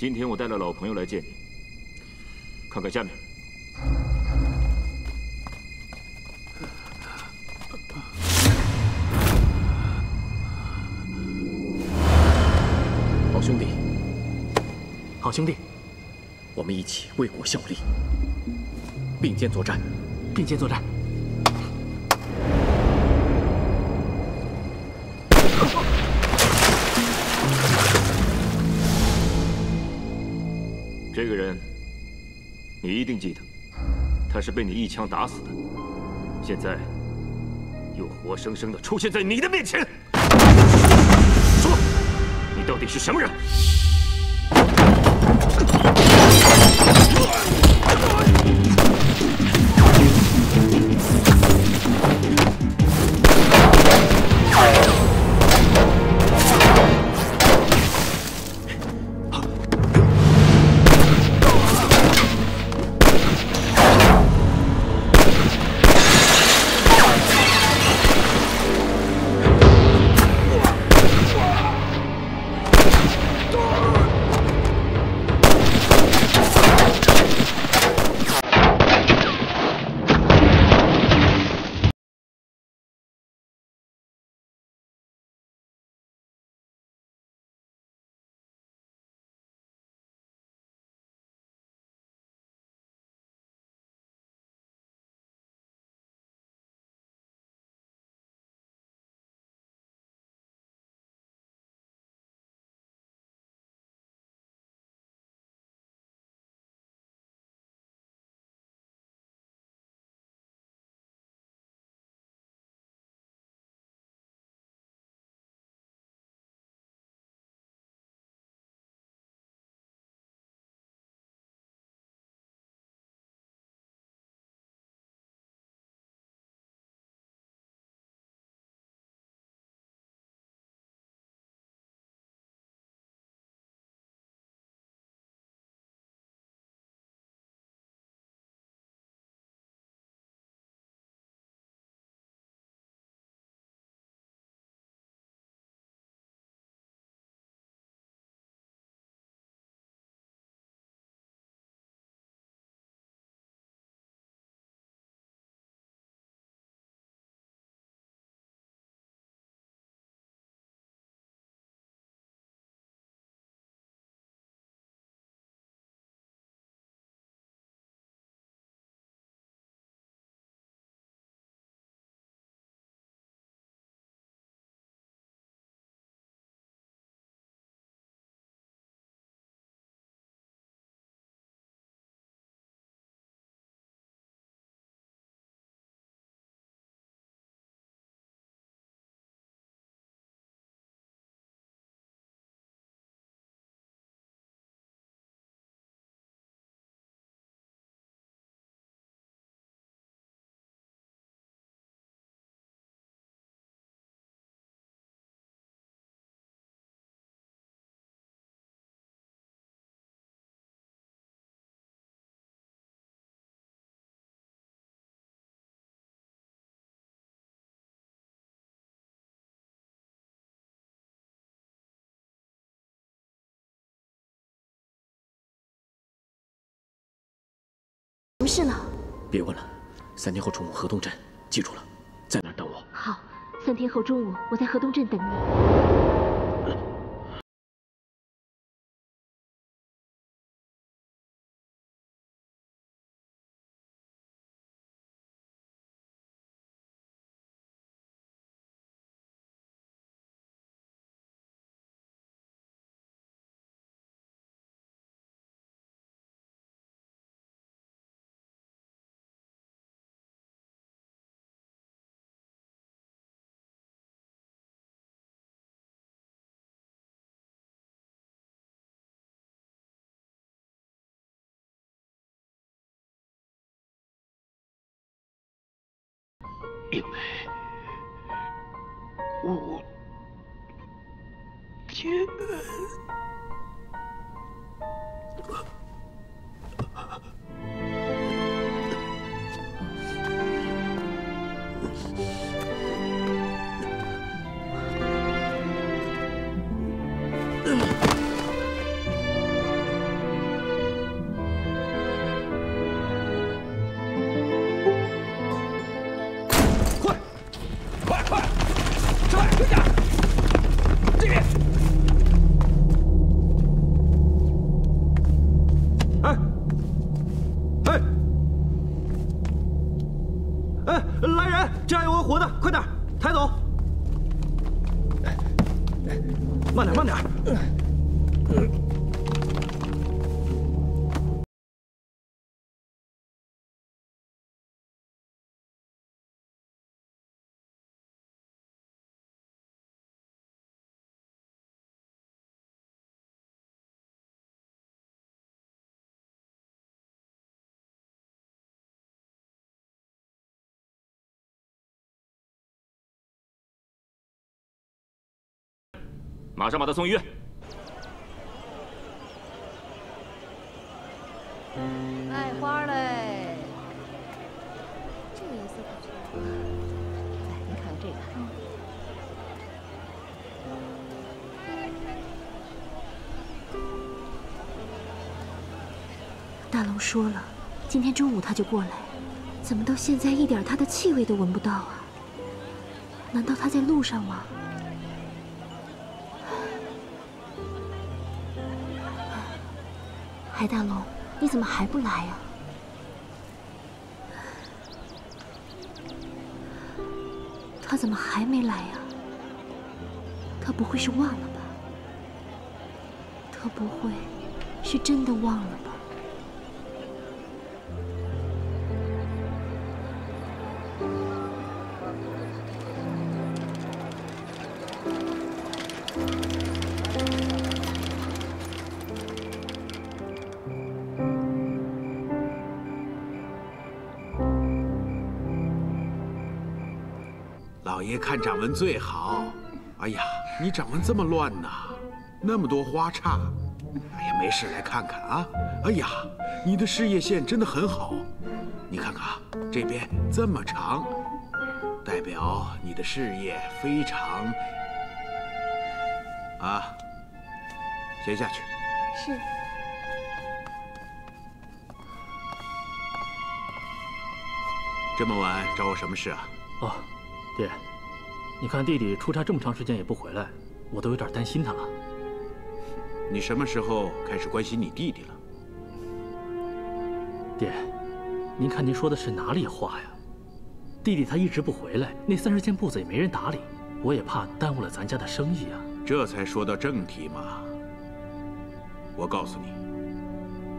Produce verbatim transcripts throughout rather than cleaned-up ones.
今天我带了老朋友来见你，看看下面。 好兄弟，我们一起为国效力，并肩作战，并肩作战。这个人，你一定记得，他是被你一枪打死的，现在又活生生的出现在你的面前。说，你到底是什么人？ 没事了，别问了。三天后中午河东镇，记住了，在那儿等我。好，三天后中午我在河东镇等你。嗯 因为我天恩。这还有个活的，快点抬走！慢点，慢点。马上把他送医院。卖花嘞，这个颜色不错。来，你看看这个。大龙说了，今天中午他就过来，怎么到现在一点他的气味都闻不到啊？难道他在路上吗？ 海大龙，你怎么还不来呀？他怎么还没来呀？他不会是忘了吧？他不会是真的忘了吧？ 老爷看掌纹最好。哎呀，你掌纹这么乱呐，那么多花叉。哎呀，没事来看看啊。哎呀，你的事业线真的很好，你看看啊，这边这么长，代表你的事业非常。啊，先下去。是。 这么晚找我什么事啊？哦，爹，你看弟弟出差这么长时间也不回来，我都有点担心他了。你什么时候开始关心你弟弟了？爹，您看您说的是哪里话呀？弟弟他一直不回来，那三十间铺子也没人打理，我也怕耽误了咱家的生意啊。这才说到正题嘛。我告诉你，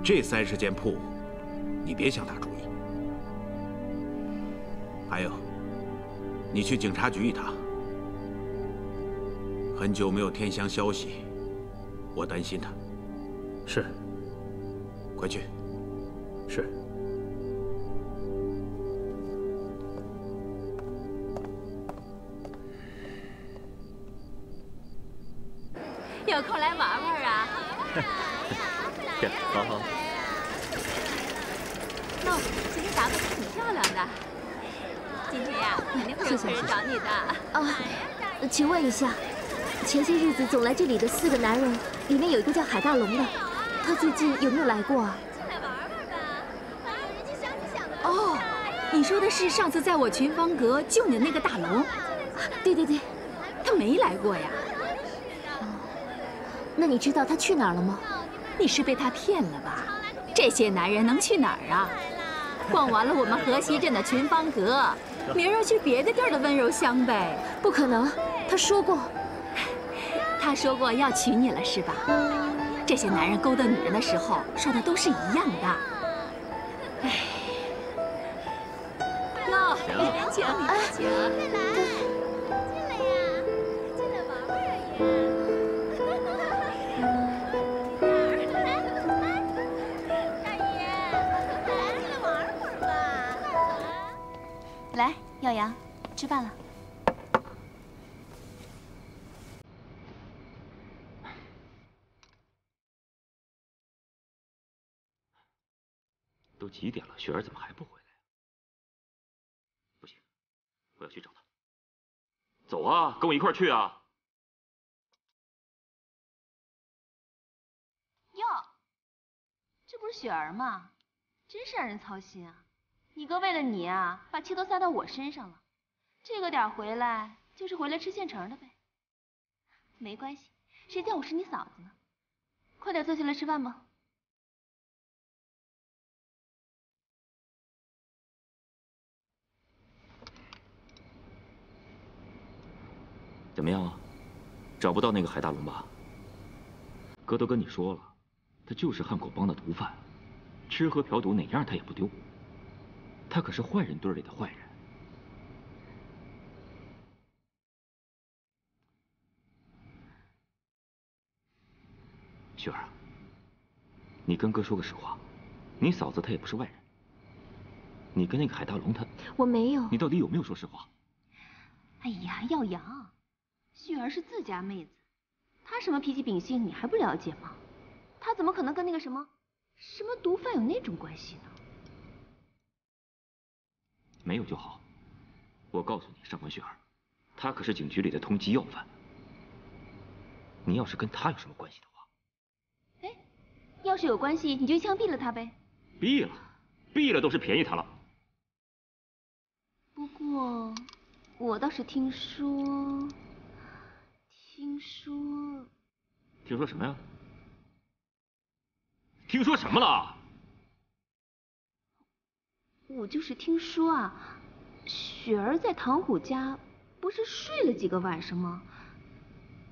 这三十间铺，你别想打主意。 还有，你去警察局一趟。很久没有天香消息，我担心他。是。快去。是。有空来玩玩啊！对，好好。那我今天打扮得挺漂亮的。 今天呀，肯定会有客人找你的。啊，请问一下，前些日子总来这里的四个男人，里面有一个叫海大龙的，他最近有没有来过啊？进来玩玩吧，啊，人家想你想的。哦，你说的是上次在我群芳阁救你的那个大龙？对对对，他没来过呀。哦，那你知道他去哪儿了吗？你是被他骗了吧？这些男人能去哪儿啊？逛完了我们河西镇的群芳阁。 明儿去别的地儿的温柔乡呗？不可能，他说过，他说过要娶你了是吧？这些男人勾搭女人的时候说的都是一样的。哎，喏，里面请，里面请，进来，进来呀，进来玩玩呀也。来来来，大爷，来进来玩会儿吧。来。 耀阳，吃饭了。都几点了，雪儿怎么还不回来啊？不行，我要去找她。走啊，跟我一块儿去啊！哟，这不是雪儿吗？真是让人操心啊！ 你哥为了你啊，把气都撒到我身上了。这个点回来就是回来吃现成的呗。没关系，谁叫我是你嫂子呢？快点坐下来吃饭吧。怎么样啊？找不到那个海大龙吧？哥都跟你说了，他就是汉口帮的毒贩，吃喝嫖赌哪样他也不丢。他可是坏人堆里的坏人。雪儿，你跟哥说个实话，你嫂子她也不是外人。你跟那个海大龙他……我没有。你到底有没有说实话？哎呀，耀阳。 雪儿是自家妹子，她什么脾气秉性你还不了解吗？她怎么可能跟那个什么什么毒贩有那种关系呢？没有就好。我告诉你，上官雪儿，她可是警局里的通缉要犯。你要是跟她有什么关系的话，哎，要是有关系，你就枪毙了她呗。毙了，毙了都是便宜她了。不过我倒是听说。 听说，听说什么呀？听说什么了？我就是听说啊，雪儿在唐虎家不是睡了几个晚上吗？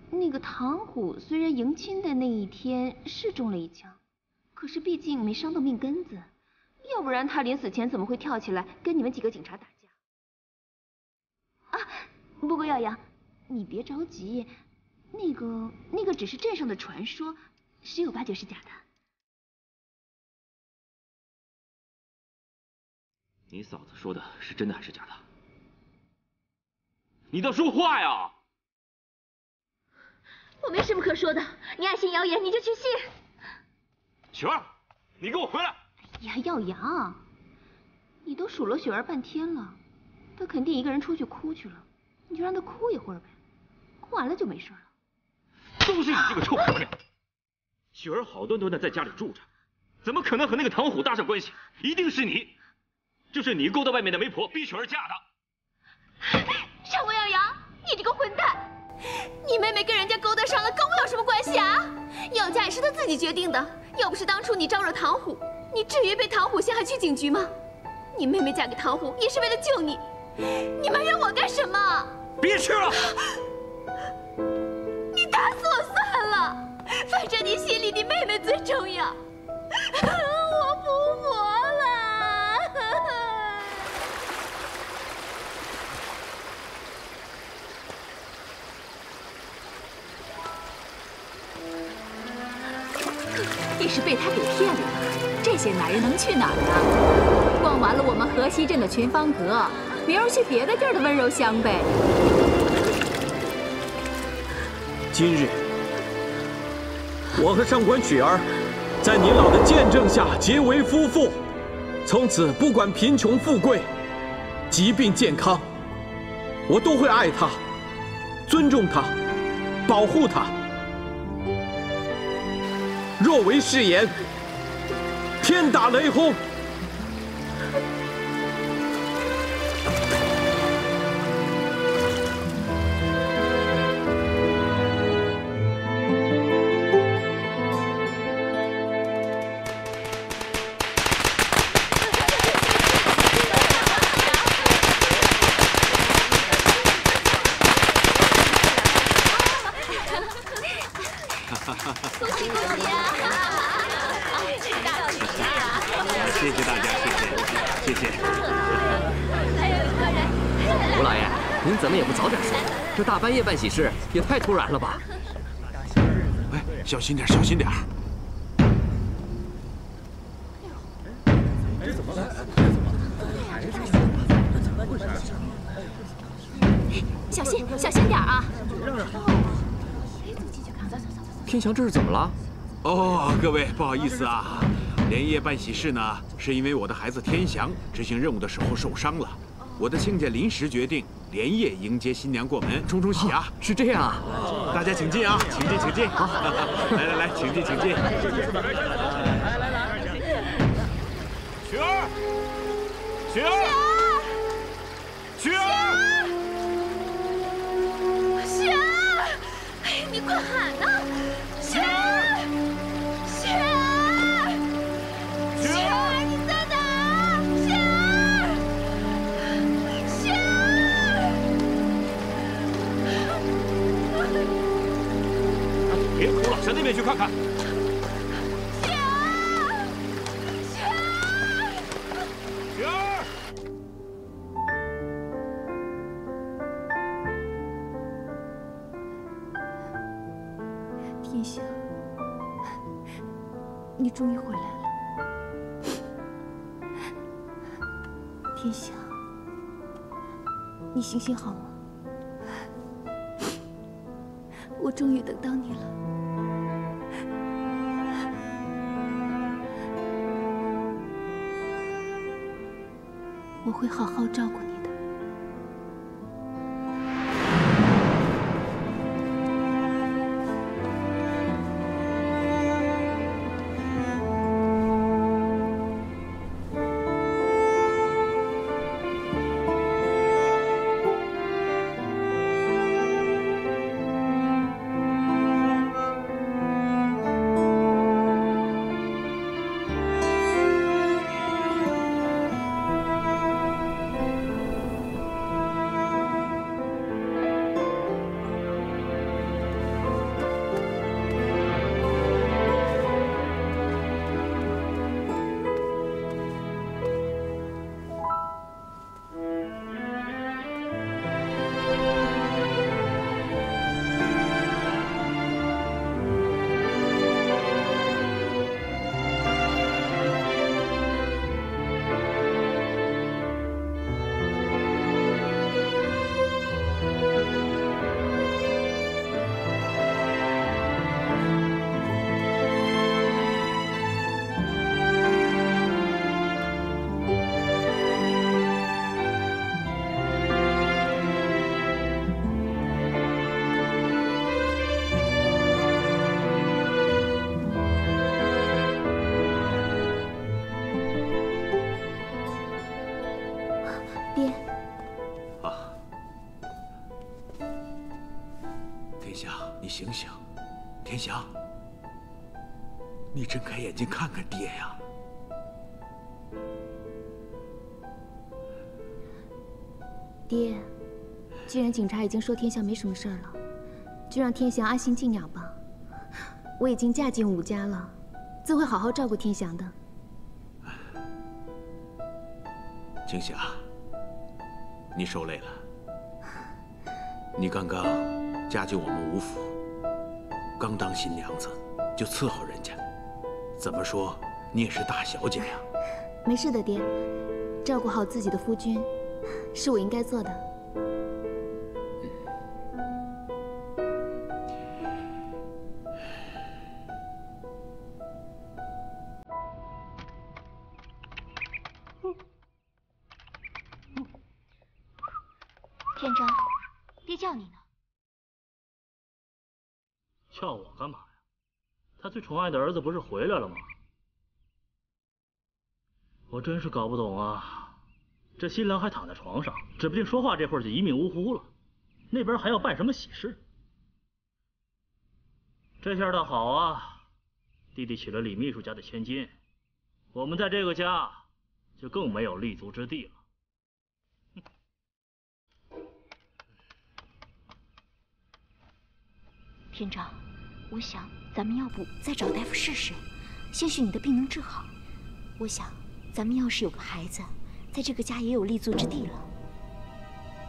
那个唐虎虽然迎亲的那一天是中了一枪，可是毕竟没伤到命根子，要不然他临死前怎么会跳起来跟你们几个警察打架？啊，不过耀阳，你别着急。 那个那个只是镇上的传说，十有八九是假的。你嫂子说的是真的还是假的？你倒说话呀！我没什么可说的，你爱信谣言你就去信。雪儿，你给我回来！哎呀，耀阳，你都数落雪儿半天了，她肯定一个人出去哭去了，你就让她哭一会儿呗，哭完了就没事了。 都是你这个臭婆娘！雪儿好端端的在家里住着，怎么可能和那个唐虎搭上关系？一定是你，就是你勾搭外面的媒婆，逼雪儿嫁的。上官耀阳，你这个混蛋！你妹妹跟人家勾搭上了，跟我有什么关系啊？要嫁也是她自己决定的，要不是当初你招惹唐虎，你至于被唐虎陷害去警局吗？你妹妹嫁给唐虎也是为了救你，你埋怨我干什么？别去了！ 打死我算了，反正你心里你妹妹最重要。我不活了。你是被他给骗了，这些男人能去哪儿啊？逛完了我们河西镇的群芳阁，明儿去别的地儿的温柔乡呗。 今日，我和上官雪儿，在您老的见证下结为夫妇，从此不管贫穷富贵、疾病健康，我都会爱她、尊重她、保护她。若违誓言，天打雷轰。 半夜办喜事也太突然了吧！哎，小心点，小心点！这怎么了？小心，小心点啊！天祥，这是怎么了？哦，各位不好意思啊，连夜办喜事呢，是因为我的孩子天祥执行任务的时候受伤了，我的亲家临时决定。 连夜迎接新娘过门，冲冲喜啊！是这样啊，大家请进啊，请进，请进。好，来来来，请进，请进。来来来，雪儿，雪儿，雪儿，雪儿，哎，你快喊呐！雪儿，雪儿，雪儿，你在哪？ Thank you. 快看！雪儿，雪儿，雪儿！天星，你终于回来了。天星，你行行好吗？ 我终于等到你了，我会好好照顾你。 醒醒，天祥，你睁开眼睛看看爹呀！爹，既然警察已经说天祥没什么事儿了，就让天祥安心静养吧。我已经嫁进武家了，自会好好照顾天祥的。静霞，你受累了。你刚刚嫁进我们武府。 刚当新娘子，就伺候人家，怎么说你也是大小姐呀。没事的，爹，照顾好自己的夫君，是我应该做的。天章，爹叫你呢。 叫我干嘛呀？他最宠爱的儿子不是回来了吗？我真是搞不懂啊！这新郎还躺在床上，指不定说话这会儿就一命呜呼了。那边还要办什么喜事？这下倒好啊，弟弟娶了李秘书家的千金，我们在这个家就更没有立足之地了。 天章，我想咱们要不再找大夫试试，兴许你的病能治好。我想咱们要是有个孩子，在这个家也有立足之地了。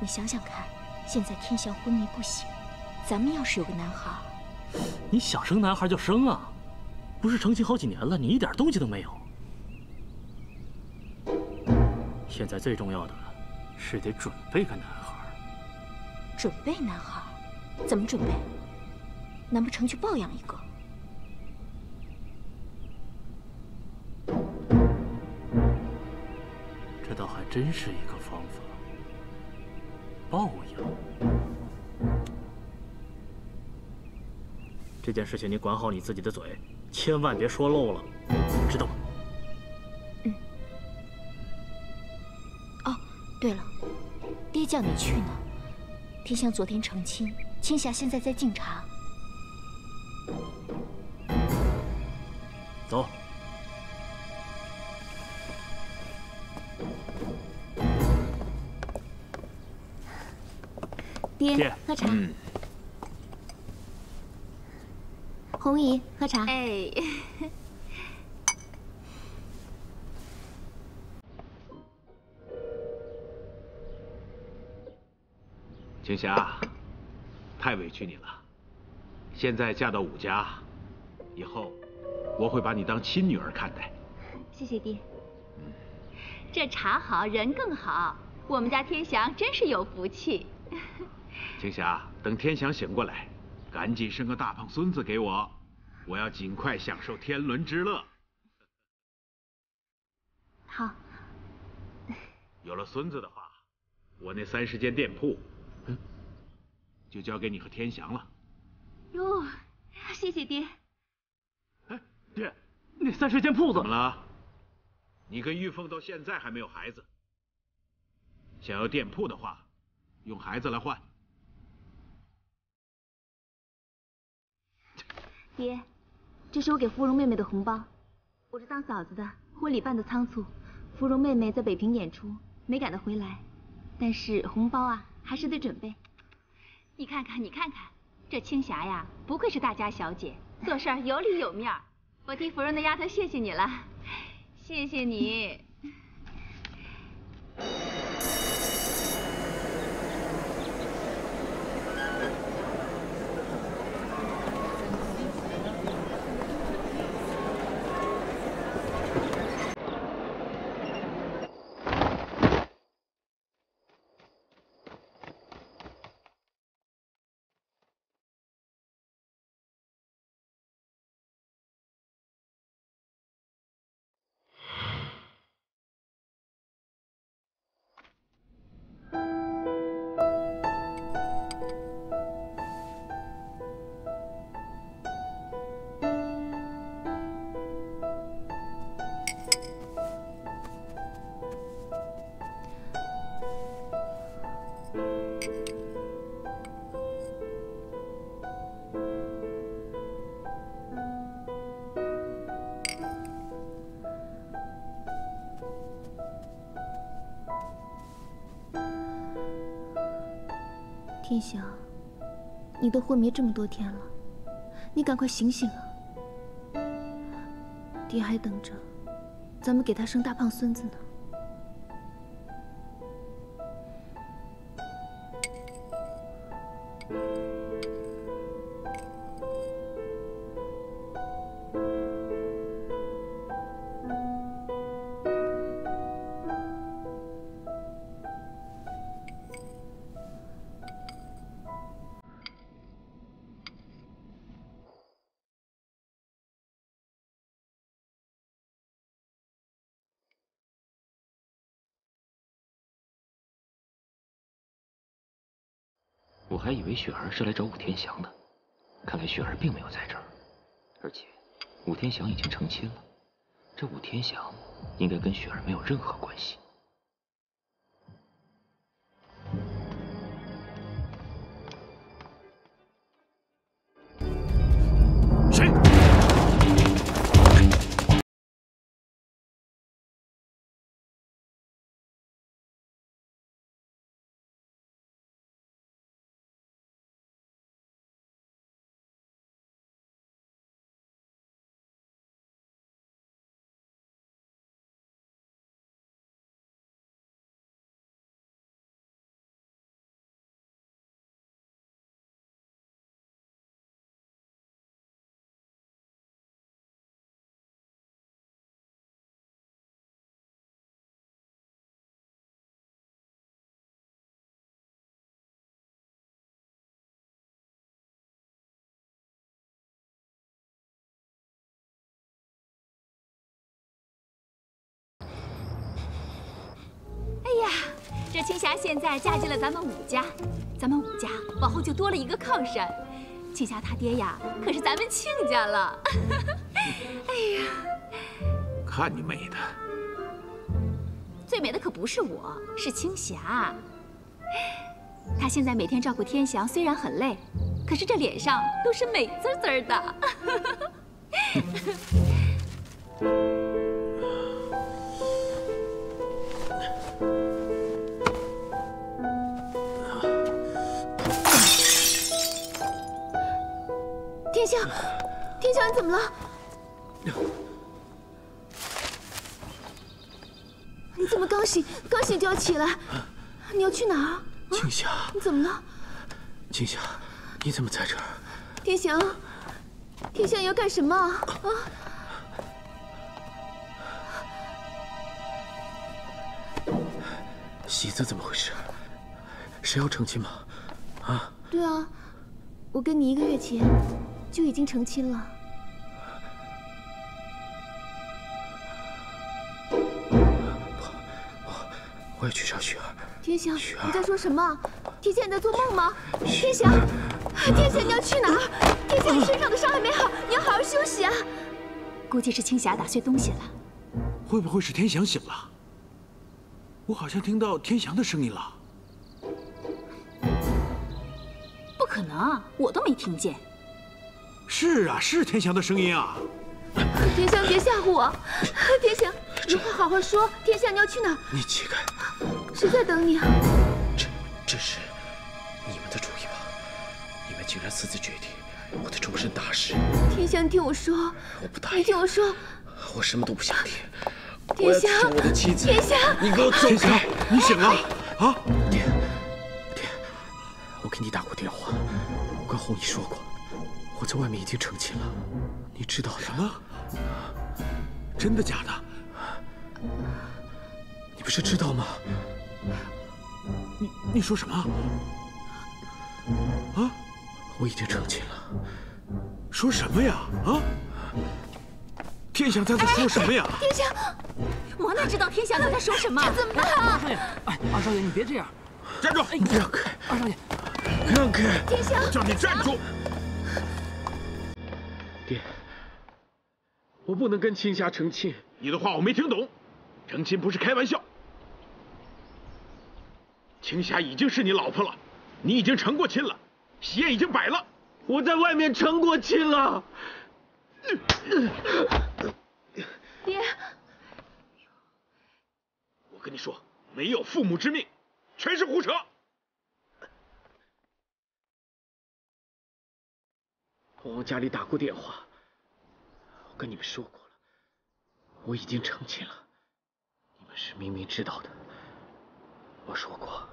你想想看，现在天祥昏迷不醒，咱们要是有个男孩，你想生男孩就生啊，不是成亲好几年了，你一点动静都没有。现在最重要的是得准备个男孩。准备男孩？怎么准备？ 难不成去抱养一个？这倒还真是一个方法。抱养这件事情，你管好你自己的嘴，千万别说漏了，知道吗？嗯。哦，对了，爹叫你去呢。天祥昨天成亲，青霞现在在敬茶。 走。爹，喝茶。嗯、红姨，喝茶。哎。 锦霞，太委屈你了。现在嫁到武家，以后我会把你当亲女儿看待。谢谢爹。嗯，这茶好人更好，我们家天祥真是有福气。锦霞，等天祥醒过来，赶紧生个大胖孙子给我，我要尽快享受天伦之乐。好。有了孙子的话，我那三十间店铺。 就交给你和天祥了。哟，谢谢爹。哎，爹，那三十间铺子怎么了？你跟玉凤到现在还没有孩子，想要店铺的话，用孩子来换。爹，这是我给芙蓉妹妹的红包。我是当嫂子的，婚礼办得仓促，芙蓉妹妹在北平演出，没赶得回来，但是红包啊，还是得准备。 你看看，你看看，这青霞呀，不愧是大家小姐，做事儿有理有面儿。我替芙蓉的丫头谢谢你了，谢谢你。天祥，你都昏迷这么多天了，你赶快醒醒啊！爹还等着，咱们给他生大胖孙子呢。 我还以为雪儿是来找武天祥的，看来雪儿并没有在这儿，而且武天祥已经成亲了，这武天祥应该跟雪儿没有任何关系。谁？这青霞现在嫁进了咱们武家，咱们武家往后就多了一个靠山。青霞她爹呀，可是咱们亲家了。哎呀，看你美的，最美的可不是我，是青霞。她现在每天照顾天祥，虽然很累，可是这脸上都是美滋滋的。然怎么了？你怎么刚醒？刚醒就要起来？你要去哪儿？静霞，你怎么了？静霞，你怎么在这儿？天祥，天祥要干什么啊？啊！ 喜子怎么回事？谁要成亲吗？啊？对啊，我跟你一个月前就已经成亲了。我我也去找雪儿。天祥，你在说什么？天祥你在做梦吗？天祥，天祥你要去哪儿？天祥你身上的伤还没好，你要好好休息啊。估计是青霞打碎东西了。会不会是天祥醒了？ 我好像听到天祥的声音了，不可能，我都没听见。是啊，是天祥的声音啊！天祥，别吓唬我！天祥，你话好好说。天祥，你要去哪儿？你起开！谁在等你啊？这这是你们的主意吗？你们竟然私自决定我的终身大事！天祥，你听我说，我不答应。你听我说，我什么都不想听。 天祥，我的妻子，天祥，你给我走开！你醒了啊？天，天，我给你打过电话，我跟红姨说过，我在外面已经成亲了，你知道的。什么？真的假的？你不是知道吗？你你说什么？啊？我已经成亲了。说什么呀？啊？ 天祥在说什么呀？天祥，我哪知道天祥在说什么？怎么办啊？二少爷，哎，二少爷，你别这样，站住！让开，二少爷，让开！天祥，我叫你站住！爹，我不能跟青霞成亲。你的话我没听懂，成亲不是开玩笑。青霞已经是你老婆了，你已经成过亲了，喜宴已经摆了，我在外面成过亲了。 爹，我跟你说，没有父母之命，全是胡扯。我往家里打过电话，我跟你们说过了，我已经成亲了，你们是明明知道的。我说过，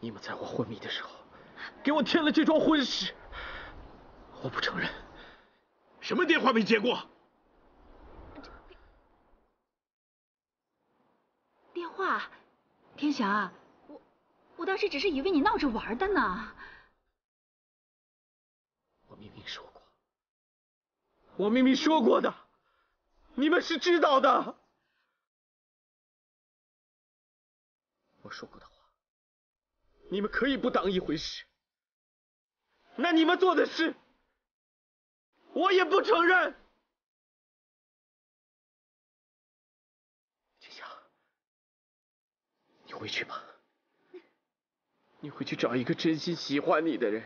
你们在我昏迷的时候，给我添了这桩婚事。 我不承认，什么电话没接过？电话，天祥，我我当时只是以为你闹着玩的呢。我明明说过，我明明说过的，你们是知道的。我说过的话，你们可以不当一回事，那你们做的事。 我也不承认，静香，你回去吧，你回去找一个真心喜欢你的人，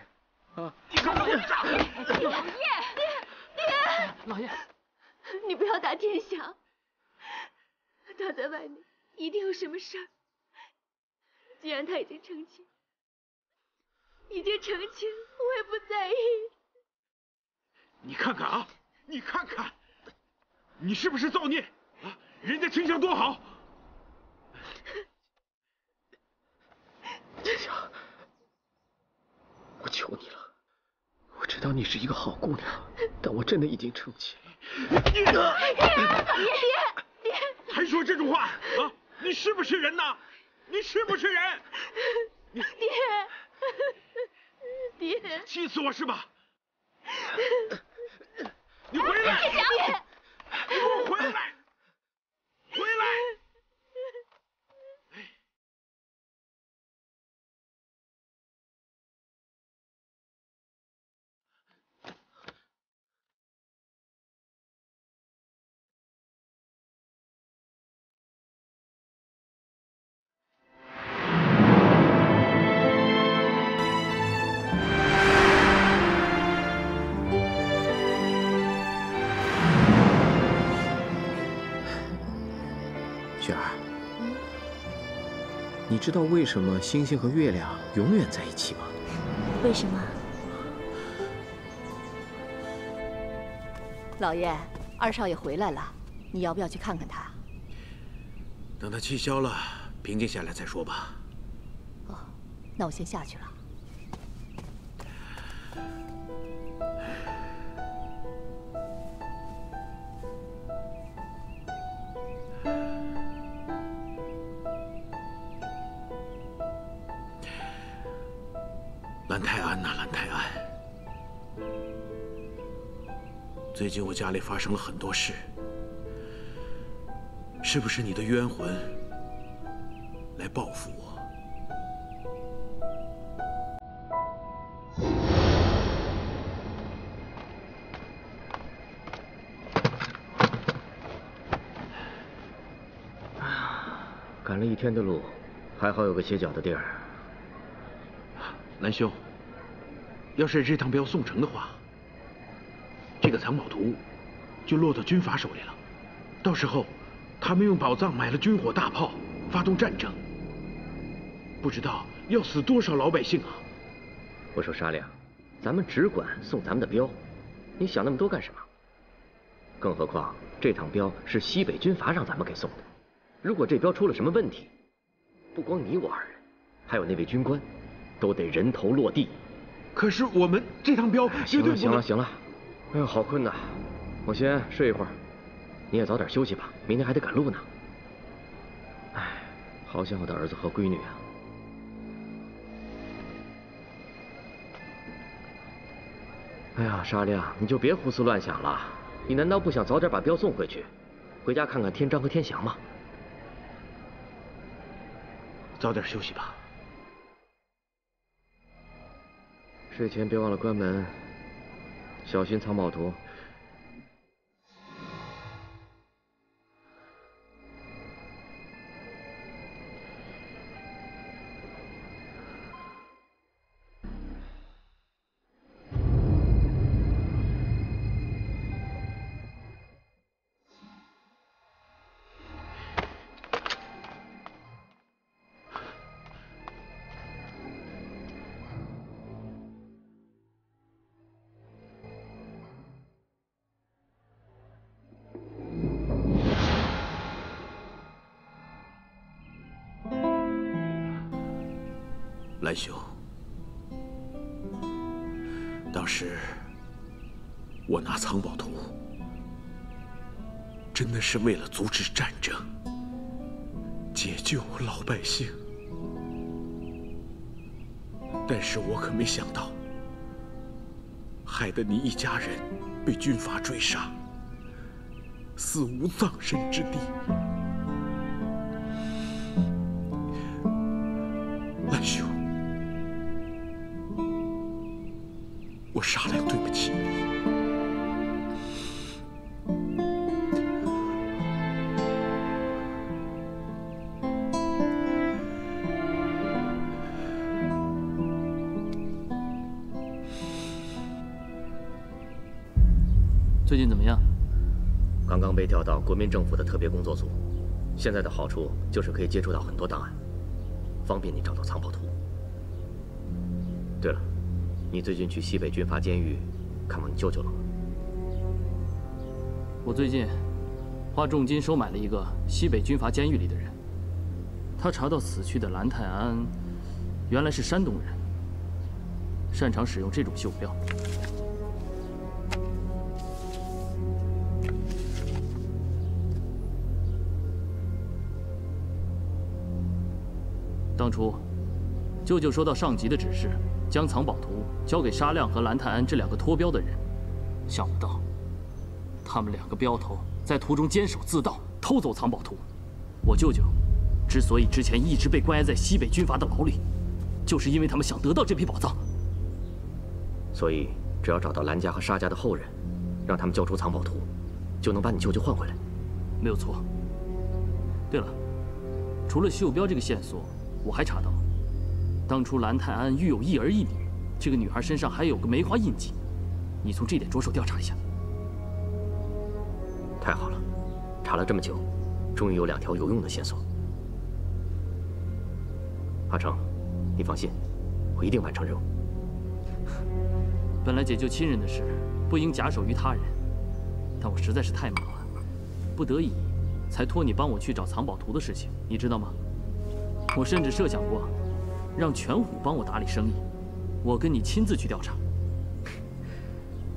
啊！你给我滚！老爷，爹，老爷，你不要打天祥，他在外面一定有什么事儿。既然他已经成亲，已经成亲，我也不在意。 你看看啊，你看看，你是不是造孽啊？人家清香多好，清香，我求你了，我知道你是一个好姑娘，但我真的已经成亲了。爹爹爹，还说这种话啊？你是不是人呐？你是不是人？爹爹，气死我是吧？ 你回来！天祥，你给我回来！回来！雪儿，你知道为什么星星和月亮永远在一起吗？为什么？老爷，二少爷回来了，你要不要去看看他？等他气消了，平静下来再说吧。哦，那我先下去了。 蓝泰安呐，蓝泰安，最近我家里发生了很多事，是不是你的冤魂来报复我？ 赶了一天的路，还好有个歇脚的地儿。蓝兄，要是这趟不要宋城的话，这个藏宝图就落到军阀手里了。到时候，他们用宝藏买了军火大炮，发动战争，不知道要死多少老百姓啊！我说沙亮，咱们只管送咱们的镖，你想那么多干什么？更何况这趟镖是西北军阀让咱们给送的。 如果这镖出了什么问题，不光你我二人，还有那位军官，都得人头落地。可是我们这趟镖绝对不能……行了行了行了，哎呀，好困呐，我先睡一会儿，你也早点休息吧，明天还得赶路呢。哎，好想我的儿子和闺女啊！哎呀，沙亮，你就别胡思乱想了，你难道不想早点把镖送回去，回家看看天章和天祥吗？ 早点休息吧，睡前别忘了关门，小心藏宝图。蓝兄，当时我拿藏宝图，真的是为了阻止战争，解救老百姓。但是我可没想到，害得你一家人被军阀追杀，死无葬身之地。蓝兄。 我沙亮对不起你，最近怎么样？刚刚被调到国民政府的特别工作组，现在的好处就是可以接触到很多档案，方便你找到藏宝图。对了。 你最近去西北军阀监狱看望你舅舅了吗？我最近花重金收买了一个西北军阀监狱里的人，他查到死去的蓝泰安原来是山东人，擅长使用这种绣镖。当初舅舅收到上级的指示。 将藏宝图交给沙亮和蓝泰安这两个脱镖的人，想不到，他们两个镖头在途中监守自盗，偷走藏宝图。我舅舅之所以之前一直被关押在西北军阀的牢里，就是因为他们想得到这批宝藏。所以，只要找到蓝家和沙家的后人，让他们交出藏宝图，就能把你舅舅换回来。没有错。对了，除了绣镖这个线索，我还查到。 当初蓝泰安育有一儿一女，这个女孩身上还有个梅花印记，你从这点着手调查一下。太好了，查了这么久，终于有两条有用的线索。阿成，你放心，我一定完成任务。本来解救亲人的事，不应假手于他人，但我实在是太忙了，不得已才托你帮我去找藏宝图的事情，你知道吗？我甚至设想过让全虎帮我打理生意，我跟你亲自去调查。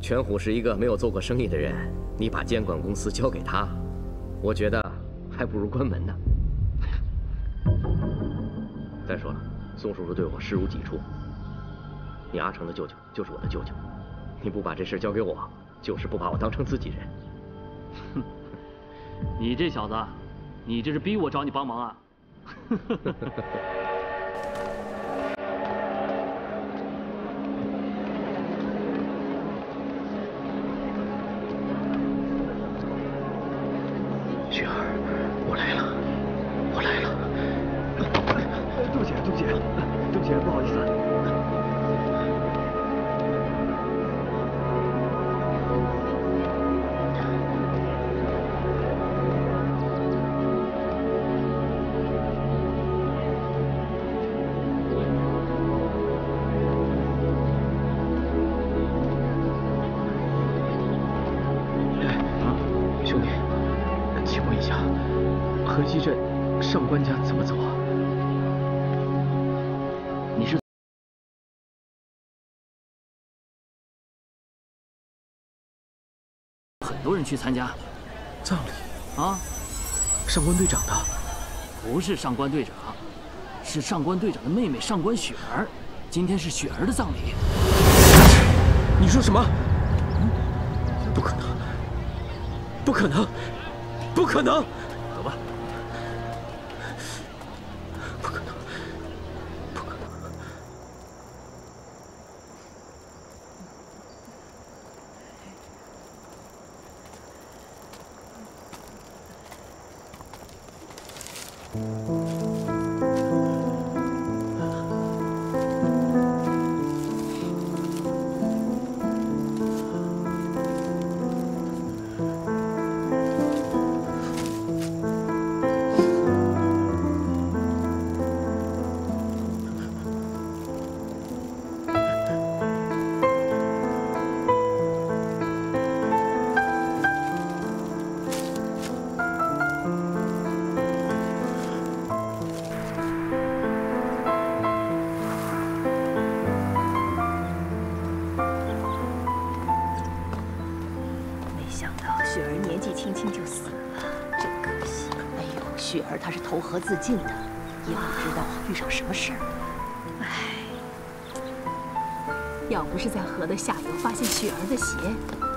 全虎是一个没有做过生意的人，你把监管公司交给他，我觉得还不如关门呢。再说了，宋叔叔对我视如己出，你阿成的舅舅就是我的舅舅，你不把这事交给我，就是不把我当成自己人。哼，你这小子，你这是逼我找你帮忙啊！雪儿，我来了，我来了。对不起，对不起，对不起，不好意思啊。 很多人去参加葬礼啊！上官队长的不是上官队长，是上官队长的妹妹上官雪儿。今天是雪儿的葬礼。你说什么？嗯、不可能！不可能！不可能！走吧。不可能！不可能！投河自尽的，也不知道遇上什么事儿。唉，要不是在河的下游发现雪儿的鞋，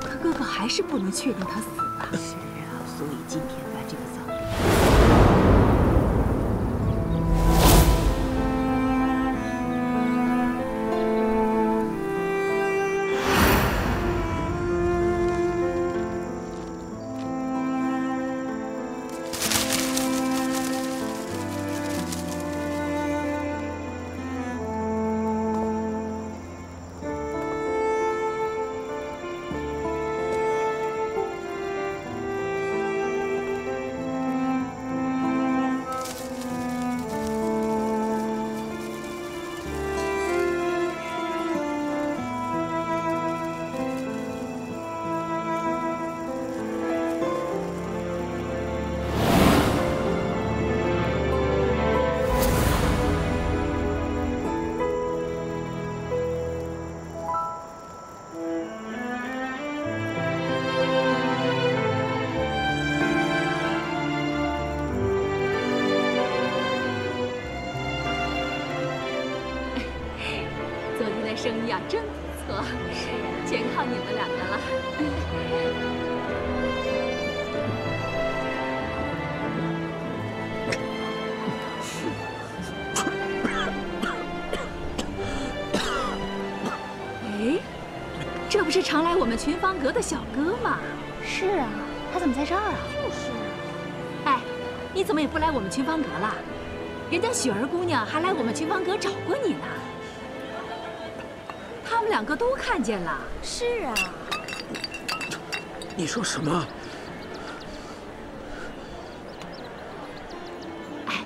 他哥哥还是不能确定他死吧？是啊，所以今天办这个葬生意啊，真不错，全靠你们两个了。哎，这不是常来我们群芳阁的小哥吗？是啊，他怎么在这儿啊？就是。哎，你怎么也不来我们群芳阁了？人家雪儿姑娘还来我们群芳阁找过你呢。 他们两个都看见了。是啊。你说什么？哎，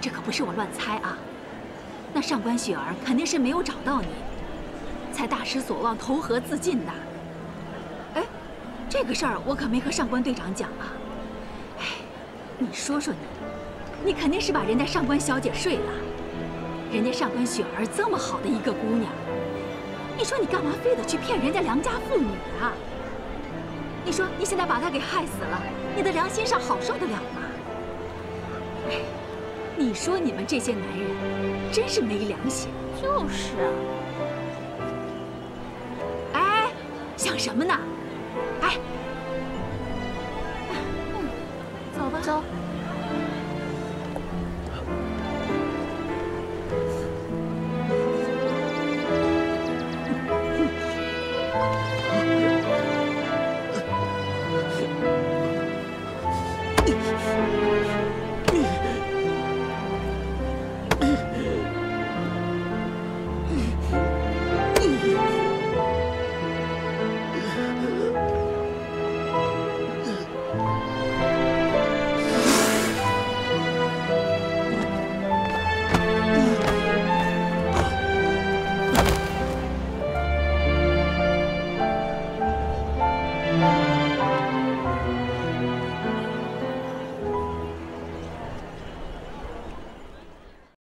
这可不是我乱猜啊。那上官雪儿肯定是没有找到你，才大失所望投河自尽的。哎，这个事儿我可没和上官队长讲啊。哎，你说说你，你肯定是把人家上官小姐睡了。人家上官雪儿这么好的一个姑娘，你说你干嘛非得去骗人家良家妇女啊？你说你现在把她给害死了，你的良心上好受得了吗？哎，你说你们这些男人真是没良心。就是啊。哎，想什么呢？ 哎，嗯，走吧，走。